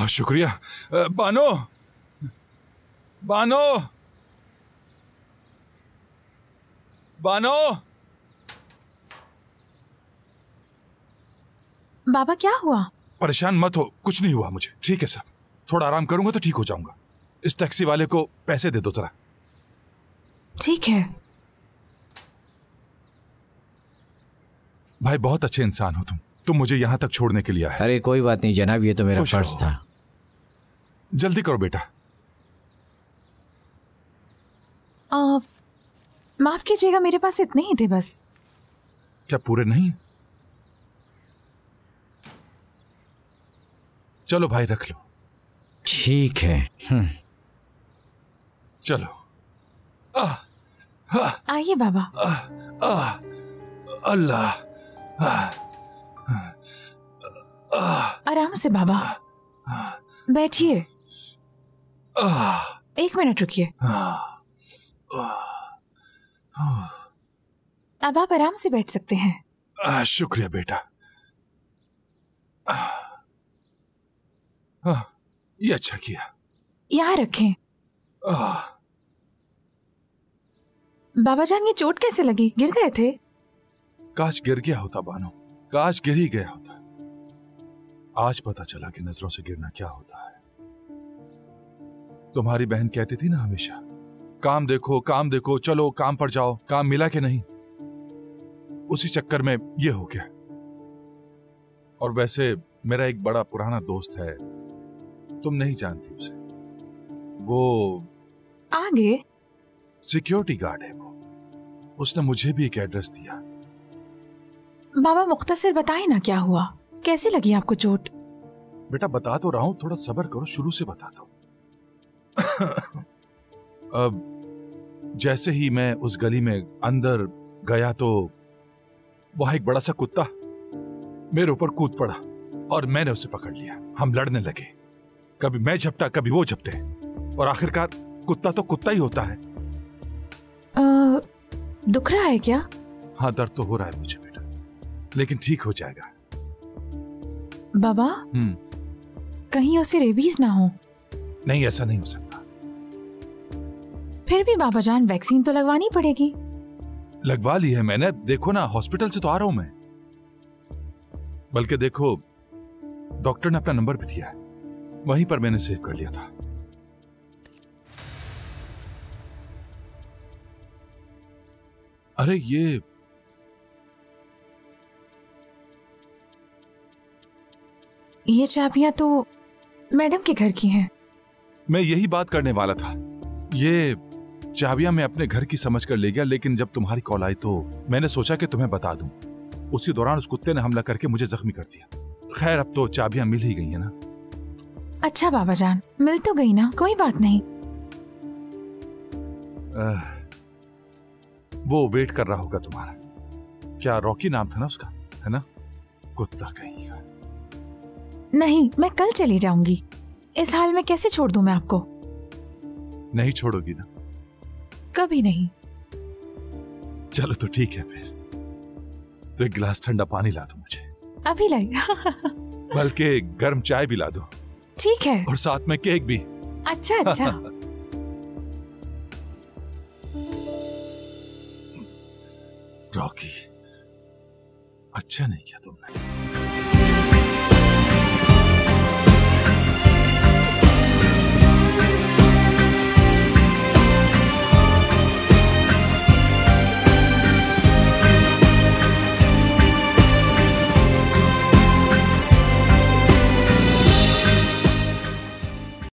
बहुत शुक्रिया। बानो, बानो, बानो। बाबा क्या हुआ? परेशान मत हो, कुछ नहीं हुआ मुझे। ठीक है सब, थोड़ा आराम करूंगा तो ठीक हो जाऊंगा। इस टैक्सी वाले को पैसे दे दो जरा। ठीक है भाई, बहुत अच्छे इंसान हो तुम मुझे यहाँ तक छोड़ने के लिए आए। अरे कोई बात नहीं जनाब, ये तो मेरा फर्ज था। जल्दी करो बेटा। माफ कीजिएगा, मेरे पास इतने ही थे बस। क्या पूरे नहीं? चलो भाई रख लो। ठीक है चलो। आइए बाबा। अल्लाह, आराम से बाबा, बैठिए। एक मिनट रुकिए। अब आप आराम से बैठ सकते हैं। शुक्रिया बेटा। ये अच्छा किया। यहाँ रखें। बाबा जान, ये चोट कैसे लगी? गिर गए थे? काश गिर गया होता बानो, काश गिर ही गया होता। आज पता चला कि नजरों से गिरना क्या होता है। तुम्हारी बहन कहती थी ना हमेशा, काम देखो काम देखो, चलो काम पर जाओ। काम मिला कि नहीं, उसी चक्कर में ये हो गया। और वैसे मेरा एक बड़ा पुराना दोस्त है, तुम नहीं जानती उसे, वो आगे सिक्योरिटी गार्ड है वो। उसने मुझे भी एक एड्रेस दिया। बाबा मुख्तसर बताए ना क्या हुआ, कैसे लगी आपको चोट? बेटा बता तो रहा हूँ, थोड़ा सब्र करो, शुरू से बता दो। अब जैसे ही मैं उस गली में अंदर गया तो वहां एक बड़ा सा कुत्ता मेरे ऊपर कूद पड़ा और मैंने उसे पकड़ लिया। हम लड़ने लगे, कभी मैं झपटा कभी वो झपटे, और आखिरकार कुत्ता तो कुत्ता ही होता है। दुख रहा है क्या? हाँ दर्द तो हो रहा है मुझे बेटा, लेकिन ठीक हो जाएगा। बाबा कहीं उसे रेबीज ना हो? नहीं, ऐसा नहीं हो सकता। फिर भी बाबा जान वैक्सीन तो लगवानी पड़ेगी। लगवा ली है मैंने, देखो ना हॉस्पिटल से तो आ रहा हूं मैं, बल्कि देखो डॉक्टर ने अपना नंबर भी दिया है, वहीं पर मैंने सेव कर लिया था। अरे ये चाबियां तो मैडम के घर की हैं। मैं यही बात करने वाला था। ये चाबियां मैं अपने घर की समझ कर ले गया, लेकिन जब तुम्हारी कॉल आई तो मैंने सोचा कि तुम्हें बता दूं। उसी दौरान उस कुत्ते ने हमला करके मुझे जख्मी कर दिया। खैर अब तो चाबियां मिल ही गई है ना। अच्छा बाबा जान, मिल तो गई ना, कोई बात नहीं। वो वेट कर रहा होगा तुम्हारा। क्या रॉकी नाम था ना उसका, है ना? कुत्ता कहीं का। नहीं, मैं कल चली जाऊंगी। इस हाल में कैसे छोड़ दूं मैं आपको? नहीं छोड़ोगी ना? कभी नहीं। चलो तो ठीक है फिर। तो एक गिलास ठंडा पानी ला दो मुझे। अभी लाई। बल्कि गर्म चाय भी ला दो। ठीक है। और साथ में केक भी। अच्छा। रॉकी, अच्छा नहीं किया तुमने।